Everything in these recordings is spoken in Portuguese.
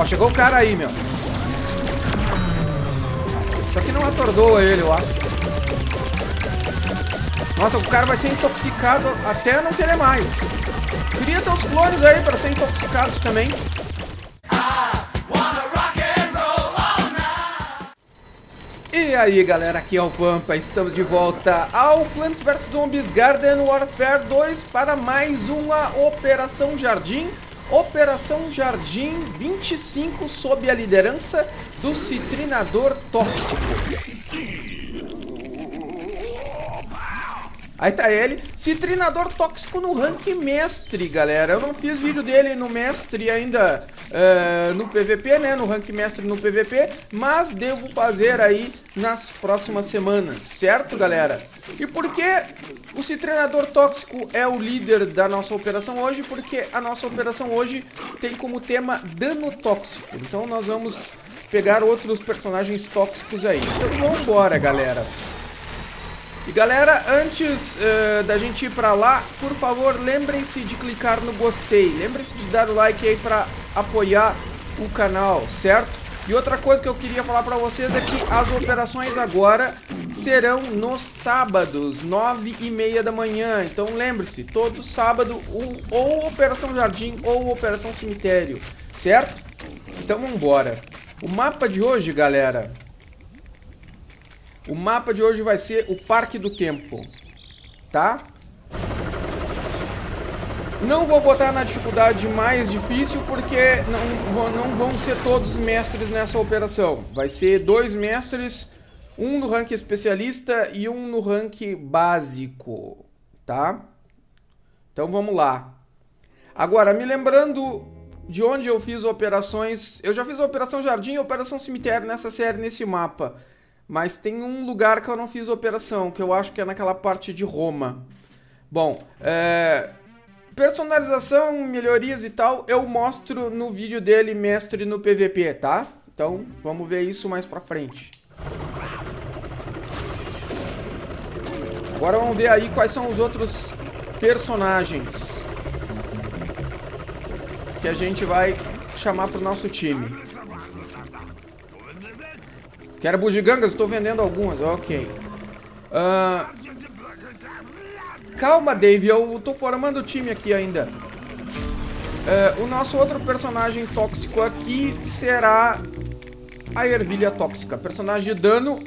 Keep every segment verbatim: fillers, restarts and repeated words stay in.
Ó, chegou o cara aí, meu. Só que não atordoa ele, eu acho. Nossa, o cara vai ser intoxicado até não querer mais. Queria ter os clones aí para ser intoxicados também. E aí galera, aqui é o Pampa, estamos de volta ao Plants versus. Zombies Garden Warfare dois para mais uma Operação Jardim. Operação Jardim vinte e cinco, sob a liderança do Citrinador Tóxico. Aí tá ele, Citrinador Tóxico no rank Mestre, galera. Eu não fiz vídeo dele no Mestre ainda, uh, no P V P, né? No rank Mestre no P V P, mas devo fazer aí nas próximas semanas, certo, galera? E por que o Citrinador Tóxico é o líder da nossa operação hoje? Porque a nossa operação hoje tem como tema dano tóxico. Então nós vamos pegar outros personagens tóxicos aí. Então vamos embora, galera. E galera, antes uh, da gente ir pra lá, por favor, lembrem-se de clicar no gostei. Lembrem-se de dar o like aí pra apoiar o canal, certo? E outra coisa que eu queria falar pra vocês é que as operações agora serão nos sábados, nove e meia da manhã. Então lembre-se, todo sábado ou, ou Operação Jardim ou Operação Cemitério, certo? Então vambora. O mapa de hoje, galera, o mapa de hoje vai ser o Parque do Tempo, tá? Não vou botar na dificuldade mais difícil, porque não, não vão ser todos mestres nessa operação. Vai ser dois mestres, um no rank especialista e um no rank básico, tá? Então vamos lá. Agora, me lembrando de onde eu fiz operações... Eu já fiz a Operação Jardim e a Operação Cemitério nessa série, nesse mapa. Mas tem um lugar que eu não fiz operação, que eu acho que é naquela parte de Roma. Bom, é... personalização, melhorias e tal, eu mostro no vídeo dele, Mestre no P V P, tá? Então, vamos ver isso mais pra frente. Agora vamos ver aí quais são os outros personagens que a gente vai chamar pro nosso time. Quero bugigangas? Estou vendendo algumas, ok. Ahn... Uh... Calma, Dave, eu tô formando o time aqui ainda. Uh, o nosso outro personagem tóxico aqui será a Ervilha Tóxica. Personagem de dano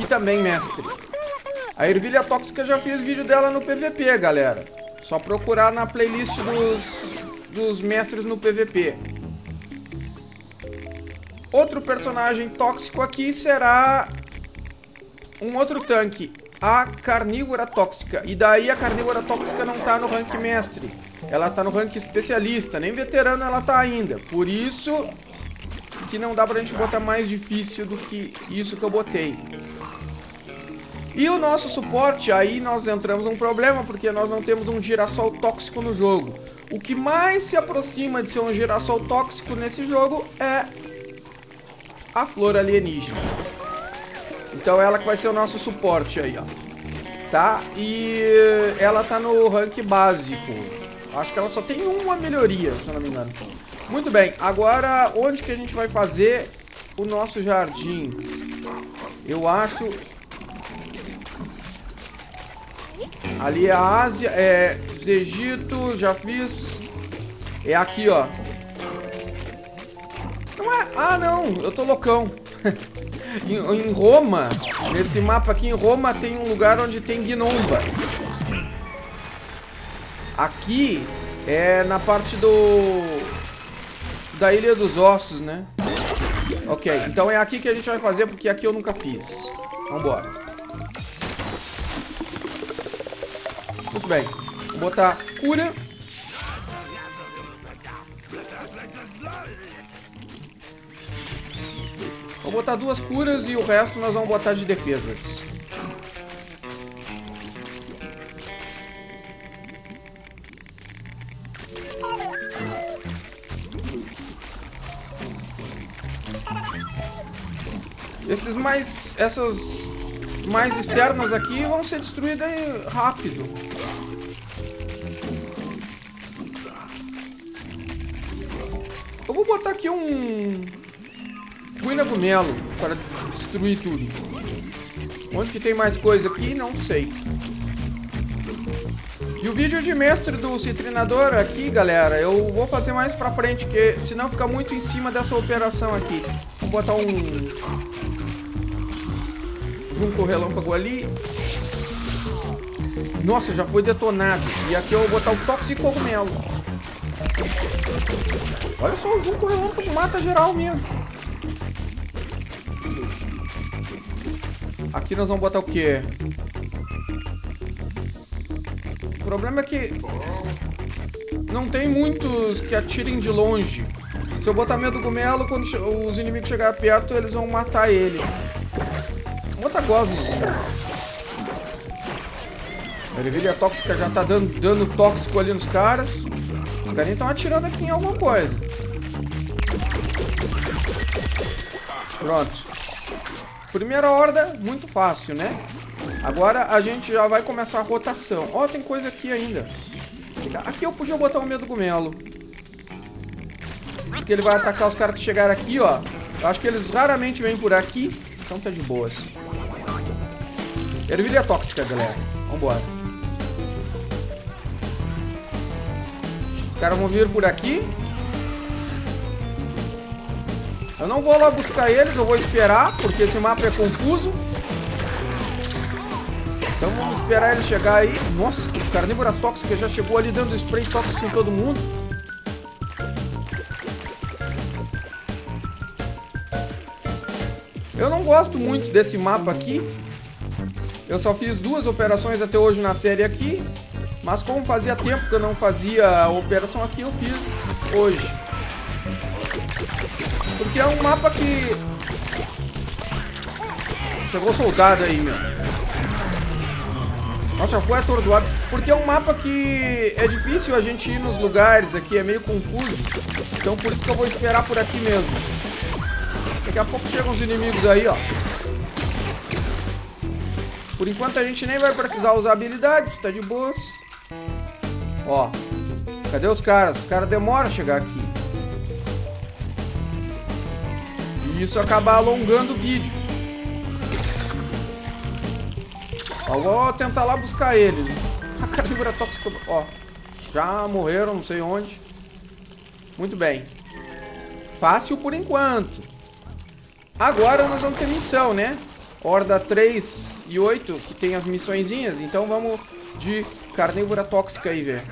e também mestre. A Ervilha Tóxica, eu já fiz vídeo dela no P V P, galera. Só procurar na playlist dos, dos mestres no P V P. Outro personagem tóxico aqui será um outro tanque. A Carnívora Tóxica. E daí a Carnívora Tóxica não tá no rank mestre. Ela tá no rank especialista. Nem veterano ela tá ainda. Por isso que não dá pra gente botar mais difícil do que isso que eu botei. E o nosso suporte, aí nós entramos num problema, porque nós não temos um girassol tóxico no jogo. O que mais se aproxima de ser um girassol tóxico nesse jogo é a Flor Alienígena. Então ela que vai ser o nosso suporte aí, ó. Tá? E ela tá no rank básico. Acho que ela só tem uma melhoria, se eu não me engano. Muito bem, agora onde que a gente vai fazer o nosso jardim? Eu acho... ali é a Ásia, é... Egito, já fiz. É aqui, ó. Não é... ah, não, eu tô loucão. Em, em Roma, nesse mapa aqui em Roma, tem um lugar onde tem gnomba. Aqui é na parte do... da Ilha dos Ossos, né? Ok, então é aqui que a gente vai fazer, porque aqui eu nunca fiz. Vambora. Muito bem. Vou botar cura. Vou botar duas curas e o resto nós vamos botar de defesas. Esses mais... essas mais externas aqui vão ser destruídas rápido. botar aqui um... Ruína Gumelo para destruir tudo. Onde que tem mais coisa aqui? Não sei. E o vídeo de mestre do Citrinador aqui, galera, eu vou fazer mais pra frente, porque senão fica muito em cima dessa operação aqui. Vou botar um... Junco relâmpago ali. Nossa, já foi detonado. E aqui eu vou botar o Tóxico Cogumelo. Olha só, o Junco relâmpago mata geral mesmo. Aqui nós vamos botar o quê? O problema é que não tem muitos que atirem de longe. Se eu botar medo do gumelo, quando os inimigos chegarem perto, eles vão matar ele. Bota gosma. A ervilha tóxica já tá dando dano tóxico ali nos caras. Os caras estão atirando aqui em alguma coisa. Pronto. Primeira horda, muito fácil, né? Agora a gente já vai começar a rotação. Ó, oh, tem coisa aqui ainda. Aqui eu podia botar o medo gumelo, porque ele vai atacar os caras que chegaram aqui, ó. Eu acho que eles raramente vêm por aqui, então tá de boas. Ervilha tóxica, galera. Vambora. Os caras vão vir por aqui. Eu não vou lá buscar eles, eu vou esperar, porque esse mapa é confuso. Então vamos esperar ele chegar aí. Nossa, o Carnívora Tóxica já chegou ali dando spray tóxico em todo mundo. Eu não gosto muito desse mapa aqui. Eu só fiz duas operações até hoje na série aqui. Mas como fazia tempo que eu não fazia a operação aqui, eu fiz hoje. Porque é um mapa que... Chegou soldado aí, meu. Nossa, foi atordoado. Porque é um mapa que é difícil a gente ir nos lugares aqui, é meio confuso. Então por isso que eu vou esperar por aqui mesmo. Daqui a pouco chegam os inimigos aí, ó. Por enquanto a gente nem vai precisar usar habilidades, tá de boas. Ó, cadê os caras? Os caras demoram a chegar aqui. E isso acaba alongando o vídeo. Eu vou tentar lá buscar eles. A carnívora tóxica, ó. Já morreram, não sei onde. Muito bem. Fácil por enquanto. Agora nós vamos ter missão, né? Horda três e oito, que tem as missõezinhas. Então vamos de carnívora tóxica aí, velho.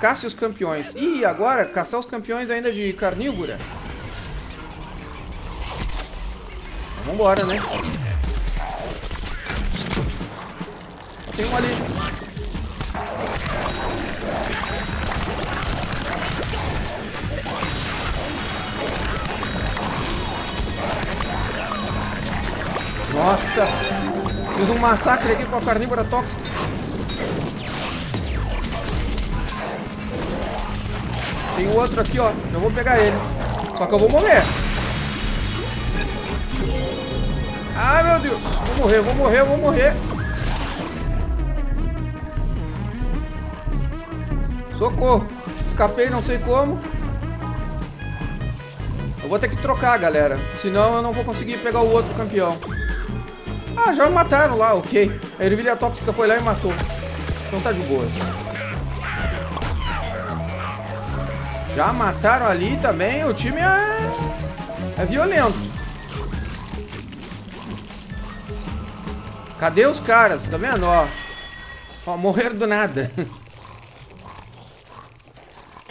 Caça os campeões. Ih, agora caçar os campeões ainda de carnívora. Vambora, né? Tem um ali. Nossa! Fiz um massacre aqui com a carnívora tóxica. Tem outro aqui, ó. Eu vou pegar ele. Só que eu vou morrer. Ah, meu Deus! Vou morrer, vou morrer, vou morrer. Socorro! Escapei, não sei como. Eu vou ter que trocar, galera. Senão eu não vou conseguir pegar o outro campeão. Ah, já mataram lá, ok. A ervilha tóxica foi lá e matou. Então tá de boas. Já mataram ali também. O time é... é violento. Cadê os caras? Tá vendo? Ó, ó morreram do nada.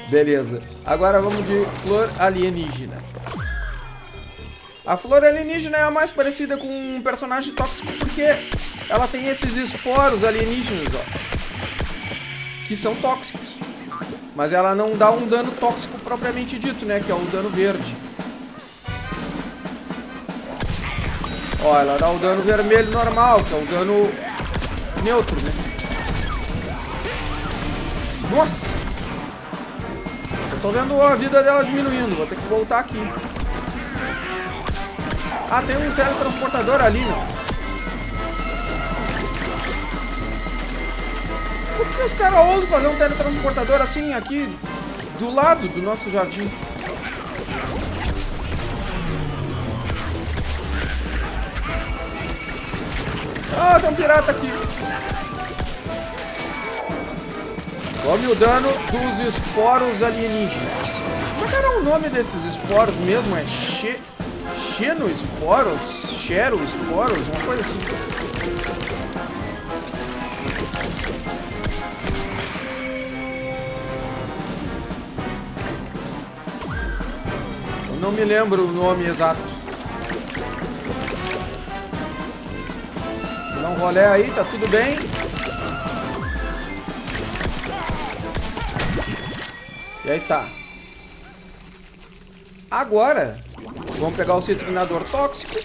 Beleza, agora vamos de Flor Alienígena. A Flor Alienígena é a mais parecida com um personagem tóxico, porque ela tem esses esporos alienígenas, ó, que são tóxicos. Mas ela não dá um dano tóxico propriamente dito, né, que é o dano verde. Ó, ela dá o dano vermelho normal, que é o dano neutro, né. Nossa! Tô vendo a vida dela diminuindo. Vou ter que voltar aqui. Ah, tem um teletransportador ali, meu. Por que os caras ousam fazer um teletransportador assim, aqui, do lado do nosso jardim? tem um pirata aqui. Come o dano dos esporos alienígenas. Como era o nome desses esporos mesmo? É Xe... Xeno Esporos? Xero Esporos? Uma coisa assim. Eu não me lembro o nome exato. Dá um rolê aí, tá tudo bem. E aí está. Agora, vamos pegar o Citrinador Tóxico,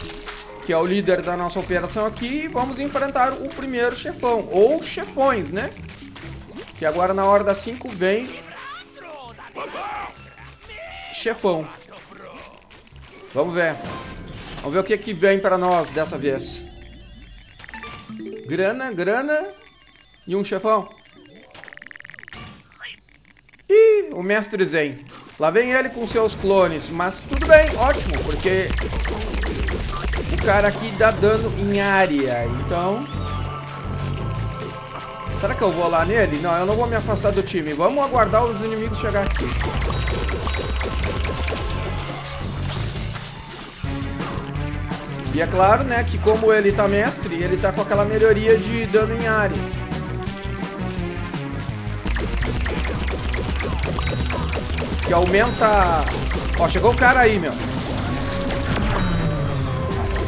que é o líder da nossa operação aqui, e vamos enfrentar o primeiro chefão, ou chefões, né? Que agora na hora das cinco vem... chefão. Vamos ver. Vamos ver o que que vem pra nós dessa vez. Grana, grana e um chefão. Ih, o Mestre Zen. Lá vem ele com seus clones, mas tudo bem, ótimo, porque o cara aqui dá dano em área, então... Será que eu vou lá nele? Não, eu não vou me afastar do time, vamos aguardar os inimigos chegar aqui. E é claro, né, que como ele tá mestre, ele tá com aquela melhoria de dano em área. Que aumenta... Ó, chegou o cara aí, meu.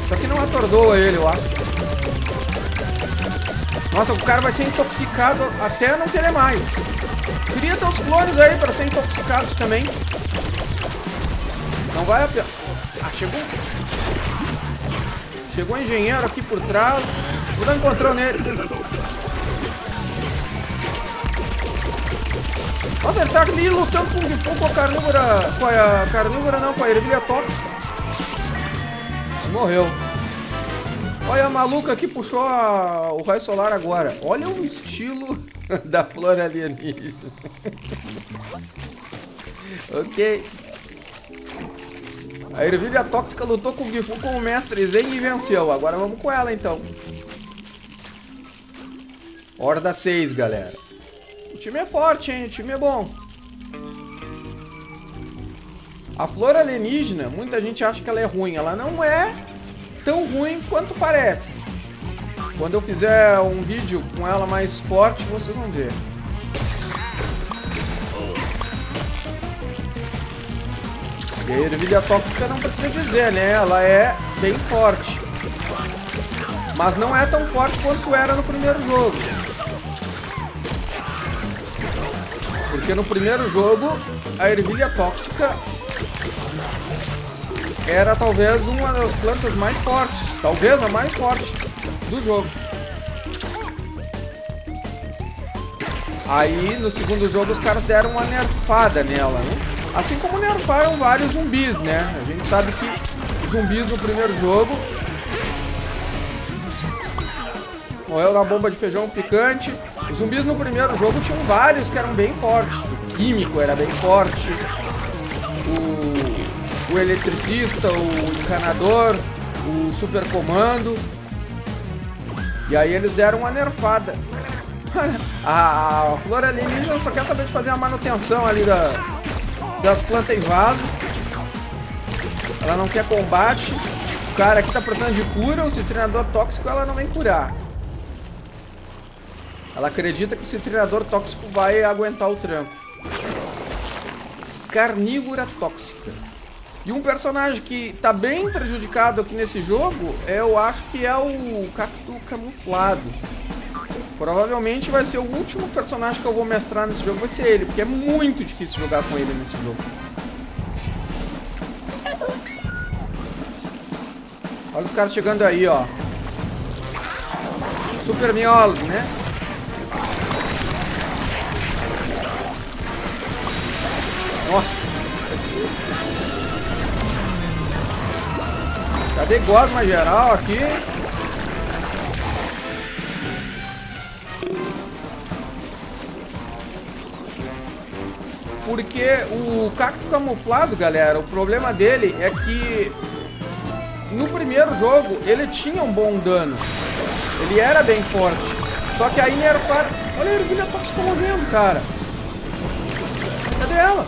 Só que não atordoa ele, eu acho. Nossa, o cara vai ser intoxicado até não querer mais. Queria ter os clones aí pra ser intoxicados também. Não vai a pena. Ah, chegou... Chegou o engenheiro aqui por trás. Vou dar um encontrão nele. Nossa, ele tá ali lutando com um pouco com a carnívora. Com a carnívora não, com a ervilha tóxica. Morreu. Olha a maluca que puxou a... o raio solar agora. Olha o estilo da flor alienígena. Ok. A ervilha tóxica lutou com o Gifu como mestre Zen e venceu. Agora vamos com ela, então. Horda seis, galera. O time é forte, hein? O time é bom. A flor alienígena, muita gente acha que ela é ruim. Ela não é tão ruim quanto parece. Quando eu fizer um vídeo com ela mais forte, vocês vão ver. E a ervilha tóxica não precisa dizer, né? Ela é bem forte. Mas não é tão forte quanto era no primeiro jogo. Porque no primeiro jogo, a ervilha tóxica era talvez uma das plantas mais fortes. Talvez a mais forte do jogo. Aí, no segundo jogo, os caras deram uma nerfada nela, né? Assim como nerfaram vários zumbis, né? A gente sabe que zumbis no primeiro jogo... Morreu na bomba de feijão picante. Os zumbis no primeiro jogo tinham vários que eram bem fortes. O químico era bem forte. O, o eletricista, o encanador, o supercomando. E aí eles deram uma nerfada. A flor alienígena só quer saber de fazer a manutenção ali da... das plantas em vaso. Ela não quer combate. O cara aqui tá precisando de cura. O citrinador tóxico ela não vem curar. Ela acredita que o citrinador tóxico vai aguentar o tranco. Carnívora tóxica. E um personagem que tá bem prejudicado aqui nesse jogo, eu acho que é o Cacto Camuflado. Provavelmente vai ser o último personagem que eu vou mestrar nesse jogo, vai ser ele, porque é muito difícil jogar com ele nesse jogo. Olha os caras chegando aí, ó. Super miolos, né? Nossa! Cadê gosma geral aqui? Porque o Cacto Camuflado, galera, o problema dele é que no primeiro jogo ele tinha um bom dano. Ele era bem forte. Só que aí nerfaram. Olha a ervilha tóxica morrendo, cara. Cadê ela?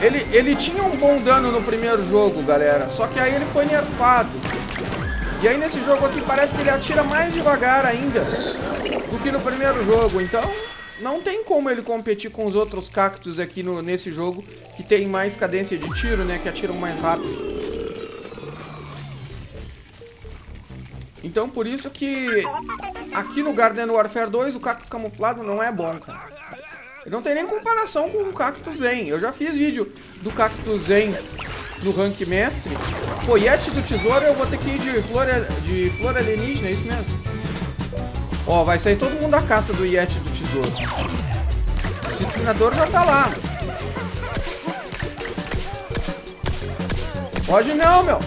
Ele, ele tinha um bom dano no primeiro jogo, galera. Só que aí ele foi nerfado. E aí nesse jogo aqui parece que ele atira mais devagar ainda do que no primeiro jogo. Então não tem como ele competir com os outros cactos aqui no, nesse jogo, que tem mais cadência de tiro, né? Que atiram mais rápido. Então por isso que aqui no Garden Warfare dois o Cacto Camuflado não é bom, cara. Ele não tem nem comparação com o Cacto Zen. Eu já fiz vídeo do Cacto Zen no rank mestre. Pô, Yeti do Tesouro eu vou ter que ir de flor, de flor alienígena, é isso mesmo? Ó, vai sair todo mundo da caça do Yeti do Tesouro. O Citrinador já tá lá. Pode não, meu.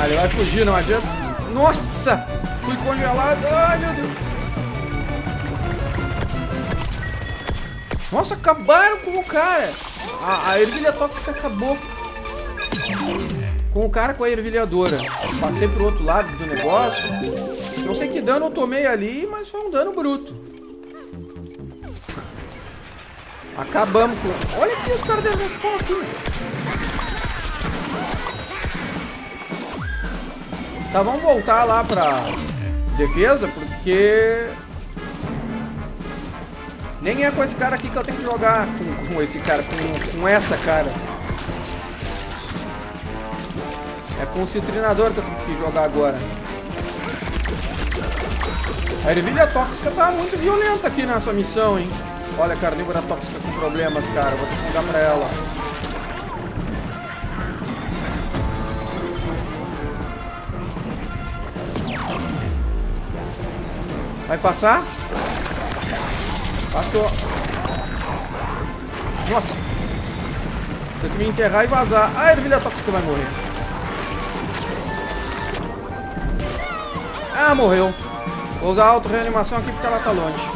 Ah, ele vai fugir, não adianta. Nossa! Fui congelado. Ai, meu Deus. Nossa, acabaram com o cara. A, a ervilha tóxica acabou com o cara, com a ervilhadora. Passei pro outro lado do negócio. Não sei que dano eu tomei ali, mas foi um dano bruto. Acabamos com... Olha aqui os caras devem respawn aqui, meu. Tá, vamos voltar lá pra defesa, porque nem é com esse cara aqui que eu tenho que jogar, com, com esse cara, com, com essa cara. É com o Citrinador que eu tenho que jogar agora. A ervilha tóxica tá muito violenta aqui nessa missão, hein? Olha, a Carnívora Tóxica com problemas, cara. Vou ter que jogar pra ela. Vai passar? Passou. Nossa. Tem que me enterrar e vazar. Ah, a ervilha tóxica vai morrer. Ah, morreu. Vou usar a auto-reanimação aqui porque ela tá longe.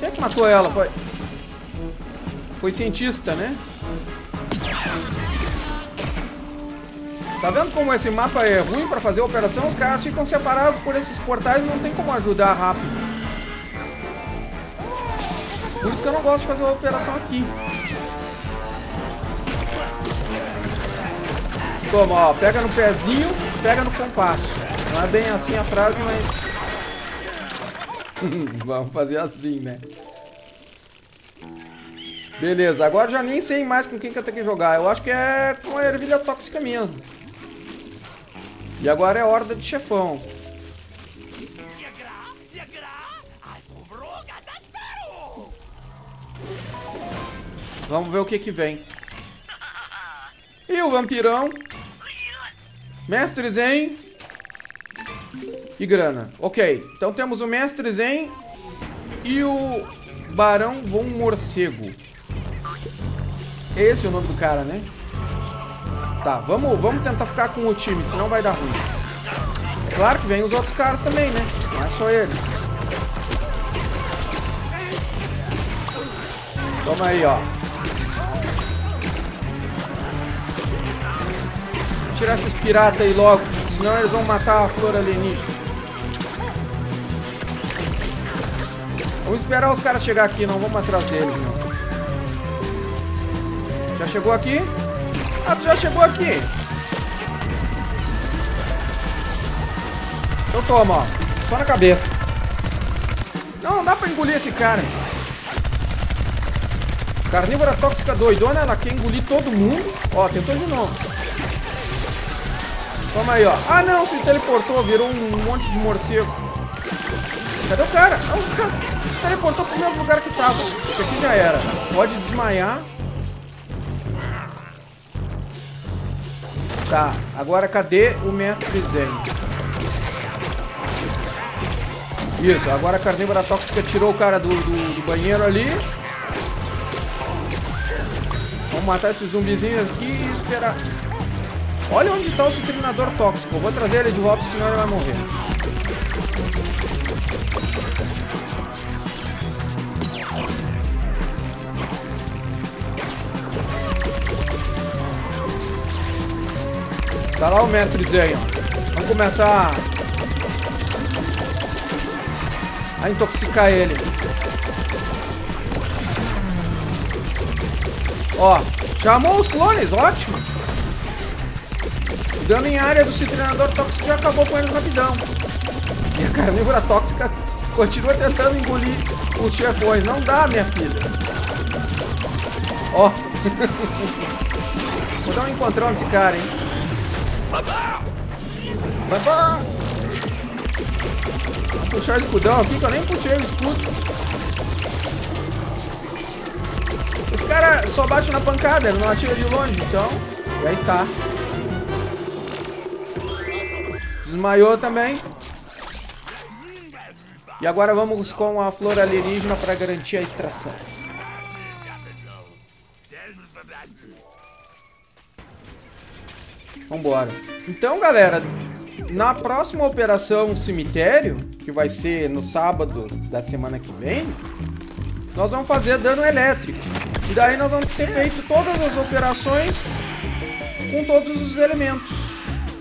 Quem é que matou ela? Foi... Foi cientista, né? Tá vendo como esse mapa é ruim pra fazer a operação? Os caras ficam separados por esses portais e não tem como ajudar rápido. Por isso que eu não gosto de fazer a operação aqui. Toma, ó. Pega no pezinho, pega no compasso. Não é bem assim a frase, mas... Vamos fazer assim, né? Beleza, agora já nem sei mais com quem que eu tenho que jogar. Eu acho que é com a ervilha tóxica mesmo. E agora é horda de chefão. Vamos ver o que que vem. E o vampirão. Mestre Zen. E grana. Ok, então temos o Mestre Zen e o Barão Von Morcego. Esse é o nome do cara, né? Tá, vamos, vamos tentar ficar com o time, senão vai dar ruim. É claro que vem os outros caras também, né? Não é só ele. Toma aí, ó. Tirar esses piratas aí logo, senão eles vão matar a flor alienígena. Vamos esperar os caras chegar aqui, não vamos atrás deles, não. Já chegou aqui? Ah, tu já chegou aqui. Então toma, ó. Só na cabeça. Não, não dá pra engolir esse cara. Carnívora tóxica doidona, ela quer engolir todo mundo. Ó, tentou de novo. Toma aí, ó. Ah, não, se teleportou, virou um monte de morcego. Cadê o cara? Ah, o cara se teleportou pro mesmo lugar que tava. Isso aqui já era. Pode desmaiar. Tá, agora cadê o Mestre Zen? Isso, agora a Carnívora Tóxica tirou o cara do, do, do banheiro ali. Vamos matar esses zumbizinhos aqui e esperar. Olha onde tá o Citrinador Tóxico. Eu vou trazer ele de volta, senão ele vai morrer. Tá lá o mestre Zen, ó. Vamos começar a... a intoxicar ele. Ó, chamou os clones, ótimo. O dano em área do Citrinador Tóxico já acabou com ele rapidão. E a Carnívora Tóxica continua tentando engolir os chefões. Não dá, minha filha. Ó. Vou dar um encontrão nesse cara, hein. Babá! Babá! Vou puxar o escudão aqui, que eu nem puxei o escudo. Esse cara só bate na pancada, ele não atira de longe, então... Já está. Desmaiou também. E agora vamos com a flor alienígena para garantir a extração. Vambora. Então, galera, na próxima Operação Cemitério, que vai ser no sábado da semana que vem, nós vamos fazer dano elétrico. E daí nós vamos ter feito todas as operações com todos os elementos.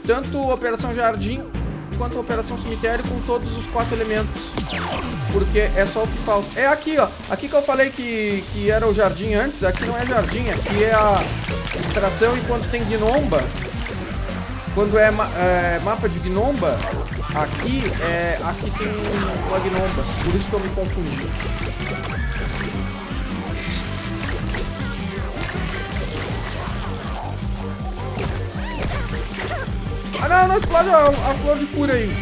Tanto Operação Jardim, quanto Operação Cemitério, com todos os quatro elementos. Porque é só o que falta. É aqui, ó. Aqui que eu falei que, que era o jardim antes. Aqui não é jardim, aqui é a extração. E quando tem gnomba... Quando é, é mapa de gnomba, aqui, é, aqui tem uma gnomba, por isso que eu me confundi. Ah não, não explode a, a flor de cura aí.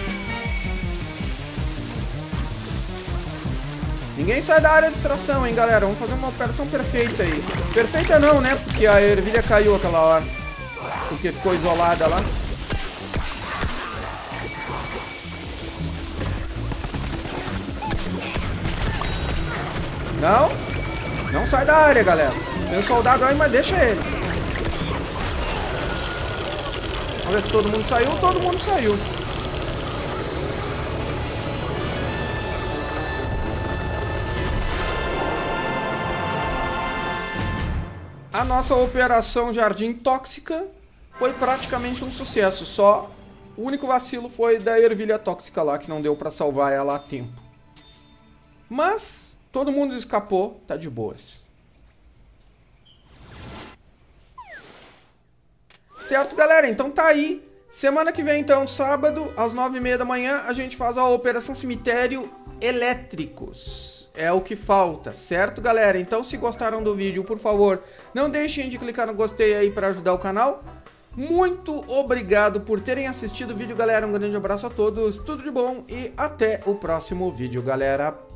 Ninguém sai da área de extração, hein, galera. Vamos fazer uma operação perfeita aí. Perfeita não, né, porque a ervilha caiu aquela hora. Porque ficou isolada lá. Não, não sai da área, galera. Tem um soldado aí, mas deixa ele. Vamos ver se todo mundo saiu. Todo mundo saiu. A nossa Operação Jardim Tóxica foi praticamente um sucesso. Só o único vacilo foi da ervilha tóxica lá, que não deu pra salvar ela a tempo. Mas... todo mundo escapou, tá de boas. Certo, galera? Então tá aí. Semana que vem, então, sábado, às nove e meia da manhã, a gente faz a Operação Cemitério Elétricos. É o que falta, certo, galera? Então, se gostaram do vídeo, por favor, não deixem de clicar no gostei aí pra ajudar o canal. Muito obrigado por terem assistido o vídeo, galera. Um grande abraço a todos, tudo de bom e até o próximo vídeo, galera.